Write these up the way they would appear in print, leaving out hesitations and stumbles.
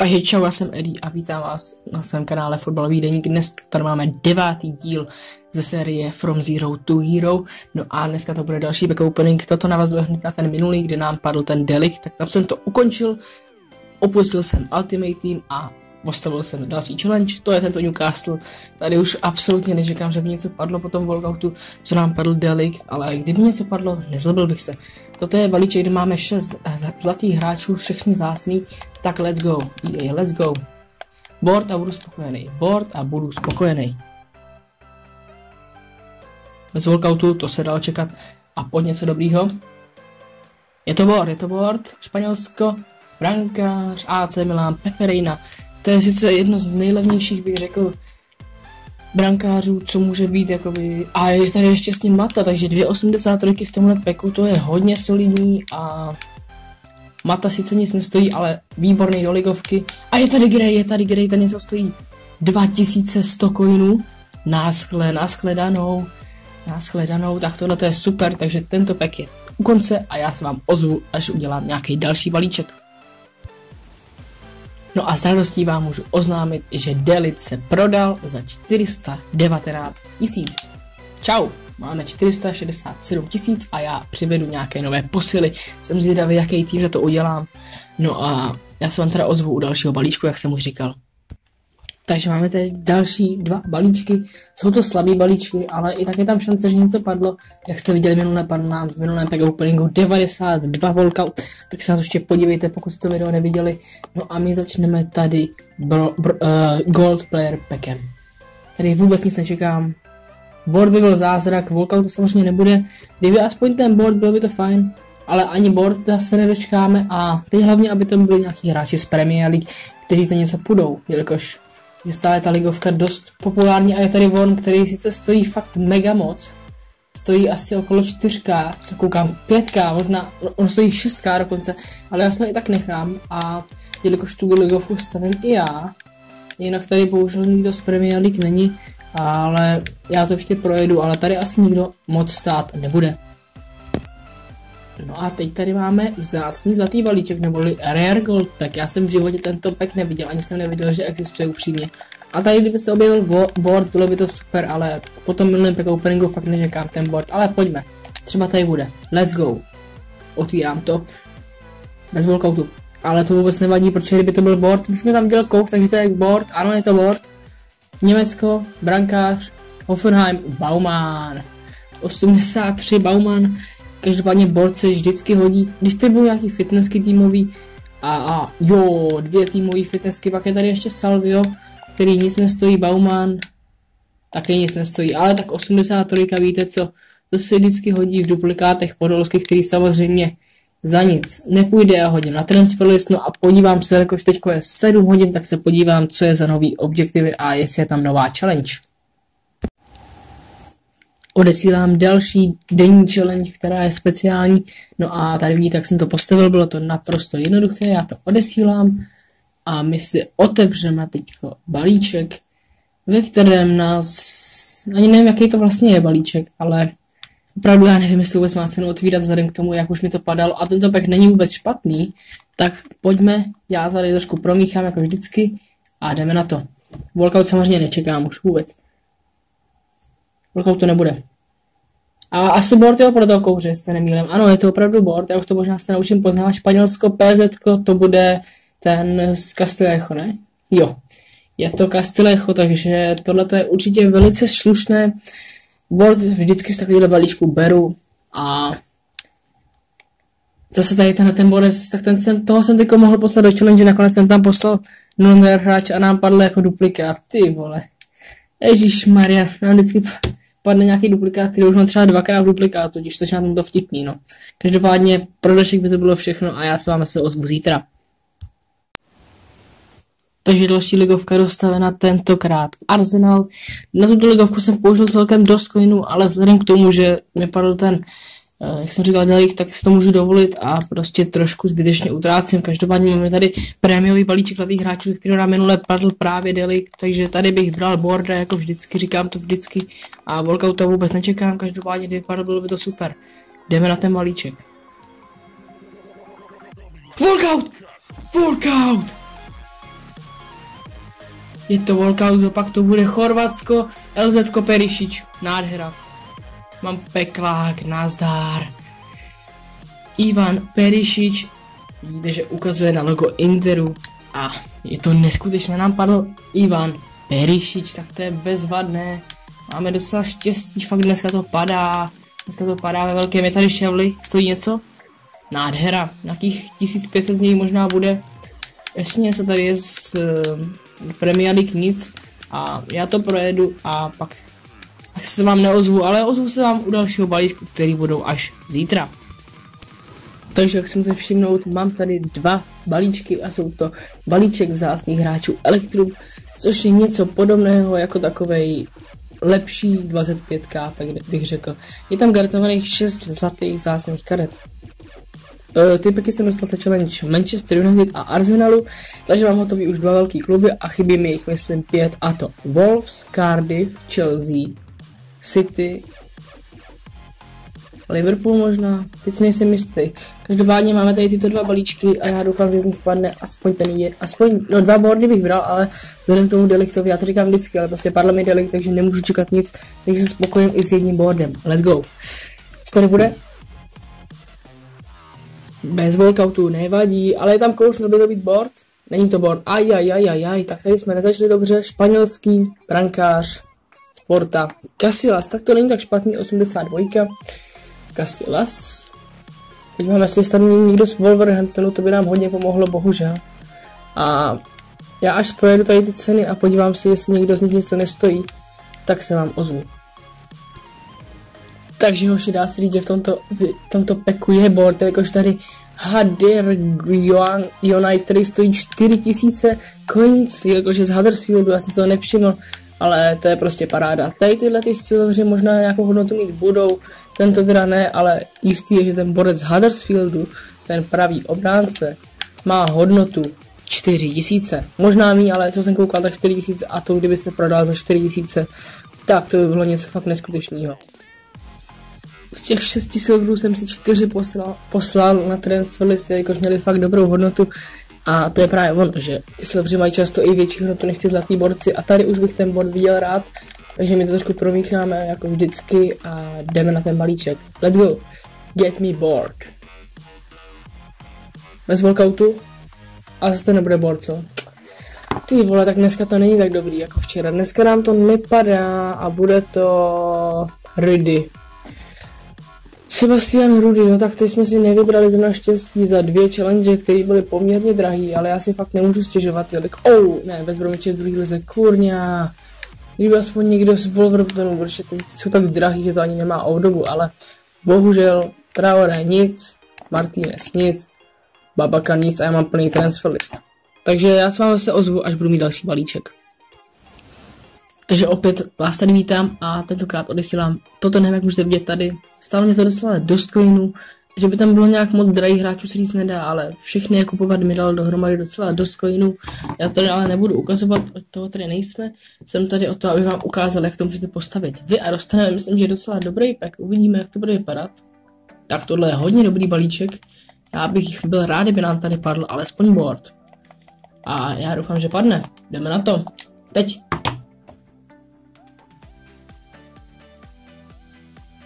Takže čau, já jsem Eddie a vítám vás na svém kanále Fotbalový deník. Dnes tady máme 9. díl ze série From Zero to Hero. No a dneska to bude další back opening. Toto navazuje hned na ten minulý, kde nám padl ten delikt, tak tam jsem to ukončil. Opustil jsem Ultimate Team a postavil jsem další challenge, to je tento Newcastle. Tady už absolutně nečekám, že by něco padlo po tom walkoutu, co nám padl delikt, ale kdyby něco padlo, nezlobil bych se. Toto je balíček, kde máme 6 zlatých hráčů, všichni zásný, tak let's go, EA, let's go. Board a budu spokojený, board a budu spokojený. Bez walkoutu to se dalo čekat a pod něco dobrýho. Je to board, Španělsko, brankář, AC Milan, Peperina. To je sice jedno z nejlevnějších, bych řekl, brankářů, co může být, jakoby, a je tady ještě s ním Mata, takže 2,83 v tomhle peku, to je hodně solidní a Mata sice nic nestojí, ale výborný do ligovky. A je tady Grey, ten něco stojí 2100 coinů, náshledanou, tak tohle to je super, takže tento pek je u konce a já se vám ozvu, až udělám nějaký další balíček. No a s radostí vám můžu oznámit, že Delit se prodal za 419 tisíc. Čau, máme 467 tisíc a já přivedu nějaké nové posily. Jsem zvědavý, jaký tým za to udělám. No a já se vám teda ozvu u dalšího balíčku, jak jsem už říkal. Takže máme tady další dva balíčky. Jsou to slabý balíčky, ale i tak je tam šance, že něco padlo. Jak jste viděli minulé, padlo nám v minulém pack openingu 92 walkout, tak se na to ještě podívejte, pokud jste to video neviděli. No a my začneme tady Gold Player packem. Tady vůbec nic nečekám. Board by byl zázrak, walkout to samozřejmě nebude. Kdyby aspoň ten board, bylo by to fajn. Ale ani boarda se nedočkáme a teď hlavně, aby tam byli nějaký hráči z Premier League, kteří za něco půjdou, jelikož je stále ta ligovka dost populární a je tady on, který sice stojí fakt mega moc. Stojí asi okolo 4K, co koukám, 5K, možná, on stojí 6K dokonce, ale já se i tak nechám a jelikož tu ligovku stavím i já, jinak tady bohužel nikdo z Premier League není, ale já to ještě projedu, ale tady asi nikdo moc stát nebude. No a teď tady máme vzácný zlatý balíček, neboli Rare Gold Pack. Já jsem v životě tento pack neviděl, ani jsem neviděl, že existuje upřímně. A tady kdyby se objevil board, bylo by to super, ale po tom minulém pack openingu fakt neřekám ten board. Ale pojďme, třeba tady bude, let's go. Otvírám to, bez walkoutu, ale to vůbec nevadí, protože kdyby to byl board, my jsme tam viděl kouk, takže to je board, ano je to board. Německo, brankář, Hoffenheim, Baumann, 83 Baumann. Každopádně board se vždycky hodí, když tady budou nějaký fitnessky týmový a jo, 2 týmový fitnessky, pak je tady ještě Salvio, který nic nestojí, Baumann taky nic nestojí, ale tak 83, víte co, to se vždycky hodí v duplikátech podolských, který samozřejmě za nic nepůjde. Já hodím na transferlist, no a podívám se, jakož teď je 7 hodin, tak se podívám, co je za nový objektivy a jestli je tam nová challenge. Odesílám další denní challenge, která je speciální. No a tady vidíte, jak jsem to postavil, bylo to naprosto jednoduché, já to odesílám a my si otevřeme teď balíček, ve kterém nás, ani nevím, jaký to vlastně je balíček, ale opravdu já nevím, jestli vůbec má cenu otvírat vzhledem k tomu, jak už mi to padalo a tento pack není vůbec špatný, tak pojďme, já tady trošku promíchám jako vždycky a jdeme na to. Walkout samozřejmě nečekám už vůbec. Walkout to nebude. A asi board je pro toho kouře, se nemýlím. Ano, je to opravdu board, já už to možná se naučím poznávat. Španělsko, PZko, to bude ten z Castillejo, ne? Jo, je to Castillejo, takže tohle je určitě velice slušné. Board vždycky z takovýhle balíčku beru a zase tady ten board, tak ten toho jsem teďko mohl poslat do challenge, nakonec jsem tam poslal non-rare hráč a nám padl jako duplikát, ty vole. Ježišmarja, nám vždycky padne nějaký duplikát, který už mám třeba 2x v duplikátu, když tož na tom to vtipný, no. Každopádně pro dnešek by to bylo všechno a já se vám se ozvu zítra. Takže další ligovka dostavena, tentokrát Arsenal. Na tuto ligovku jsem použil celkem dost coinů, ale vzhledem k tomu, že mi padl ten, jak jsem říkal, dělík, tak si to můžu dovolit a prostě trošku zbytečně utrácím. Každopádně máme tady prémiový balíček zlatých hráčů, který nám minule padl právě delik, takže tady bych bral borda, jako vždycky, říkám to vždycky a walkouta vůbec nečekám, každopádně kdyby padl, bylo by to super. Jdeme na ten balíček. Walkout! Walkout! je to walkout, opak to bude Chorvatsko, LZ Perišić, nádhera. Mám peklák, nazdár. Ivan Perišić, vidíte, že ukazuje na logo Interu a je to neskutečné, nám padl Ivan Perišić, tak to je bezvadné. Máme docela štěstí, fakt dneska to padá ve velkém, je tady Ševli, stojí něco? Nádhera, nějakých 1500 z něj možná bude. Ještě něco tady je z Premier League nic a já to projedu a pak se vám neozvu, ale ozvu se vám u dalšího balíčku, který budou až zítra. Takže jak jsem se všimnout, mám tady dva balíčky a jsou to balíček vzácných hráčů Electru, což je něco podobného jako takovej lepší 25k, tak bych řekl. Je tam garantovaných 6 zlatých vzácných karet. Ty peky jsem dostal se challenge Manchester United a Arsenalu, takže mám hotový už dva velký kluby a chybí mi jich myslím 5, a to Wolves, Cardiff, Chelsea, City, Liverpool možná, teď nejsem jistý. Každopádně máme tady tyto dva balíčky a já doufám, že z nich padne aspoň ten je, aspoň, no dva boardy bych bral, ale vzhledem tomu deliktovi, já to říkám vždycky, ale prostě padl mi delikt, takže nemůžu čekat nic, takže se spokojím i s jedním boardem, let's go. Co tady bude? Bez walkoutu, nevadí, ale je tam kouš, nebude to být board? Není to board, ajajajajaj, tak tady jsme nezačali dobře, španělský brankář Sporta, Casillas, tak to není tak špatný, 82, Casillas, teď máme, jestli tam někdo z Wolverhamptonu, to by nám hodně pomohlo, bohužel, a já až projedu tady ty ceny a podívám si, jestli někdo z nich něco nestojí, tak se vám ozvu. Takže hoši, dá se říct, že v tomto peku je board, jakož tady Huddersfield, který stojí 4000 coins, jelikož je z Huddersfieldu, já jsem se ho nevšiml, ale to je prostě paráda. Tady tyhle ty střelhři možná nějakou hodnotu mít budou, tento teda ne, ale jistý je, že ten borec z Huddersfieldu, ten pravý obránce, má hodnotu 4000, možná mí, ale co jsem koukal, tak 4000 a to kdyby se prodal za 4000, tak to by bylo něco fakt neskutečného. Z těch 6 silverů jsem si 4 poslal na transfer list, jakož měli fakt dobrou hodnotu a to je právě ono, že ty silvery mají často i větší hodnotu než ty zlatý borci a tady už bych ten board viděl rád, takže my to trošku promícháme jako vždycky a jdeme na ten balíček. Let's go, get me board. Bez walkoutu a zase to nebude board, co? Ty vole, tak dneska to není tak dobrý jako včera, dneska nám to nepadá a bude to Rudy. Sebastian Rudy, no tak teď jsme si nevybrali zrovna štěstí za 2 challenge, které byly poměrně drahý, ale já si fakt nemůžu stěžovat, jelikož ne, bez bromiče z druhý lize, kurňa. Kdyby aspoň někdo z Wolverhamptonu, protože ty jsou tak drahý, že to ani nemá obdobu, ale bohužel Traoré nic, Martínez nic, Babaka nic a já mám plný transfer list. Takže já s vámi se ozvu, až budu mít další balíček. Takže opět vás tady vítám a tentokrát odesílám toto, nevím, jak můžete vidět tady. Stálo mě to docela dost coinů, že by tam bylo nějak moc drahých hráčů, se říct nedá, ale všechny je kupovat mi dalo dohromady docela dost coinů. Já tady ale nebudu ukazovat, od toho tady nejsme. Jsem tady o to, aby vám ukázal, jak to můžete postavit vy a dostaneme, myslím, že je docela dobrý pack. Uvidíme, jak to bude vypadat. Tak tohle je hodně dobrý balíček. Já bych byl rád, kdyby nám tady padl alespoň board. A já doufám, že padne. Jdeme na to. Teď.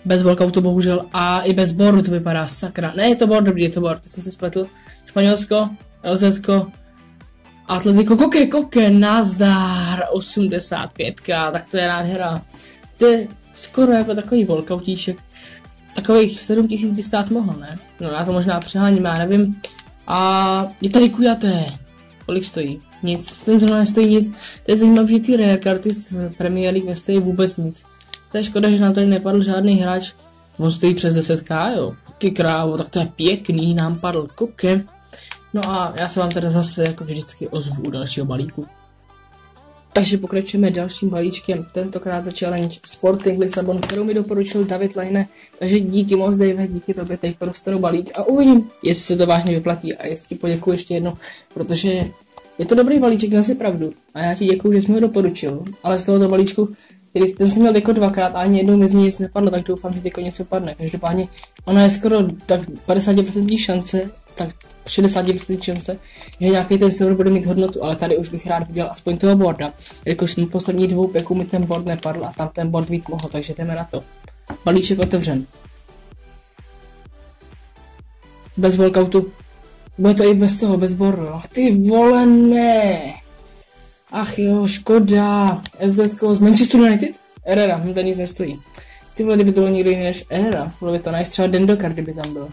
Bez walkoutu bohužel a i bez boardu to vypadá, sakra. Ne, je to board, dobrý, je to board, teď jsem se spletl. Španělsko, LZ-ko, Atletiko, Koke, nazdar, 85k, tak to je nádhera. To je skoro jako takový walkoutíček. Takových 7000 by stát mohl, ne? No já to možná přeháním, já nevím. A je tady kujaté. Kolik stojí? Nic, ten zrovna nestojí nic. To je zajímavé, že ty rare karty z Premier League nestojí vůbec nic. To je škoda, že nám tady nepadl žádný hráč. On stojí přes 10k, jo. Ty krávo, tak to je pěkný, nám padl Koke. No a já se vám teda zase jako vždycky ozvu u dalšího balíku. Takže pokračujeme dalším balíčkem, tentokrát za challenge Sporting Lisabon, kterou mi doporučil David Lejne. Takže díky moc, Dave, díky tobě, teď dostanu balík a uvidím, jestli se to vážně vyplatí a jestli poděkuji ještě jedno, protože je to dobrý balíček, na si pravdu. A já ti děkuji, že jsi mi ho doporučil, ale z tohoto balíčku ten jsem měl jako dvakrát a ani jednou mi z ní nic nepadlo, tak doufám, že teď něco padne. Každopádně ona je skoro tak 50% šance, tak 60% šance, že nějaký ten silver bude mít hodnotu, ale tady už bych rád viděl aspoň toho boarda, jelikož na poslední dvou peků mi ten board nepadl a tam ten board být mohl, takže jdeme na to. Balíček otevřen. Bez walkoutu. Bude to i bez toho, bez boardu. Ty vole, ne. Ach jo, škoda. SZ z Manchester United? Herrera, mi to nic nestojí. Ty vole, kdyby to bylo někdo jiný než Herrera, bylo by to najít třeba Den Dekker, kdyby tam byl.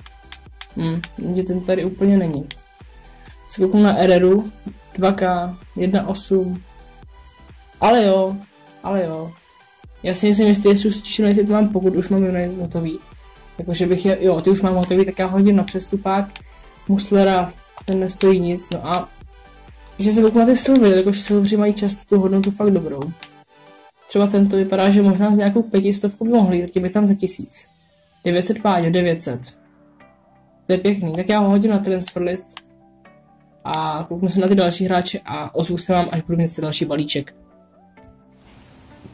Mně ten tady úplně není. Se kouknu na Herreru, 2K, 1.8. Ale jo. Já si nejsem jistý, jestli už United mám, pokud už mám United hotový. Jakože bych je, jo, ty už mám hotový, tak já hodím na přestupák. Muslera, ten nestojí nic, no a... Že se kouknu na ty silvry, jakož silvři mají často tu hodnotu fakt dobrou. Třeba tento vypadá, že možná s nějakou 500 by mohli, zatím je tam za 1000. 900 páďo, 900. To je pěkný, tak já ho hodím na transfer list a kouknu se na ty další hráče a ozvu se vám, až budu mít si další balíček.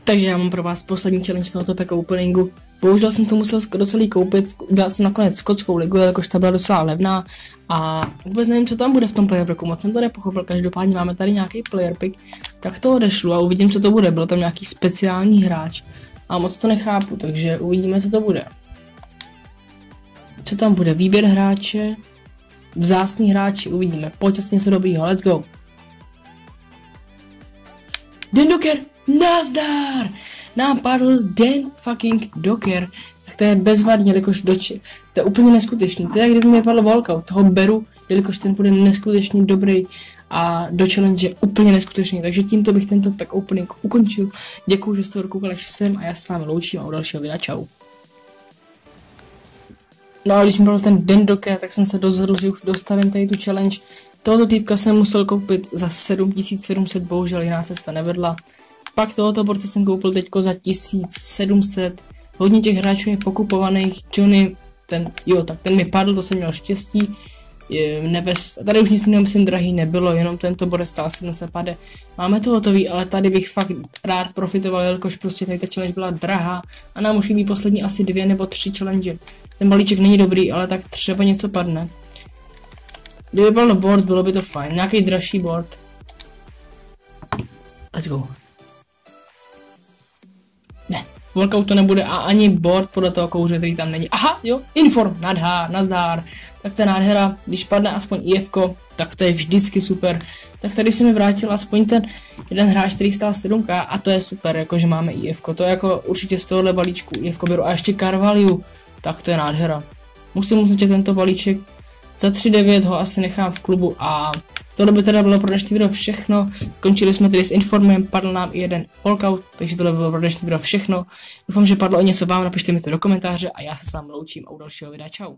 Takže já mám pro vás poslední challenge tohoto pack openingu. Bohužel jsem to musel skoro celý koupit, udělal jsem nakonec skotskou ligu, jelikož ta byla docela levná a vůbec nevím, co tam bude v tom player picku, moc jsem to nepochopil, každopádně máme tady nějaký player pick, tak to odešlu a uvidím, co to bude, byl tam nějaký speciální hráč a moc to nechápu, takže uvidíme, co to bude. Co tam bude, výběr hráče, vzácný hráči, uvidíme, pojď asi něco dobrýho, let's go. Den Dekker, nazdar! Nám padl Den fucking Dekker, tak to je bezvadně, jelikož doči, to je úplně neskutečný, to je jak kdyby mi padl walkout, toho beru, jelikož ten bude neskutečně dobrý a do challenge je úplně neskutečný, takže tímto bych tento pack opening ukončil, děkuju, že jste ho dokoukali až sem a já s vámi loučím a u dalšího videa čau. No a když mi byl ten Den Dekker, tak jsem se dozhodl, že už dostavím tady tu challenge. Tohoto týpka jsem musel koupit za 7700, bohužel jiná cesta nevedla. Pak tohoto borce jsem koupil teďko za 1700. Hodně těch hráčů je pokupovaných. Johnny, ten, jo, tak ten mi padl, to jsem měl štěstí. Nebes, tady už nic nemyslím drahý nebylo, jenom tento borec stál 750. Máme to hotový, ale tady bych fakt rád profitoval, jelikož prostě tady ta challenge byla drahá a nám už chybí poslední asi 2 nebo 3 challenge. Ten balíček není dobrý, ale tak třeba něco padne. Kdyby byl board, bylo by to fajn, nějaký dražší board. Let's go. Ne, walkout to nebude a ani board podle toho kouře, který tam není. Aha, jo, inform, nazdár. Tak to je nádhera, když padne aspoň IFK, tak to je vždycky super. Tak tady se mi vrátil aspoň ten jeden hráč, který stál 7K a to je super, jakože máme IFK. To je jako určitě z tohohle balíčku IFK beru a ještě Carvalho, tak to je nádhera. Musím uznat tento balíček, za 3,9 ho asi nechám v klubu a tohle by teda bylo pro dnešní video všechno. Skončili jsme tedy s informem, padl nám i jeden walkout, takže tohle by bylo pro dnešní video všechno. Doufám, že padlo o něco vám, napište mi to do komentáře a já se s vámi loučím a u dalšího videa čau.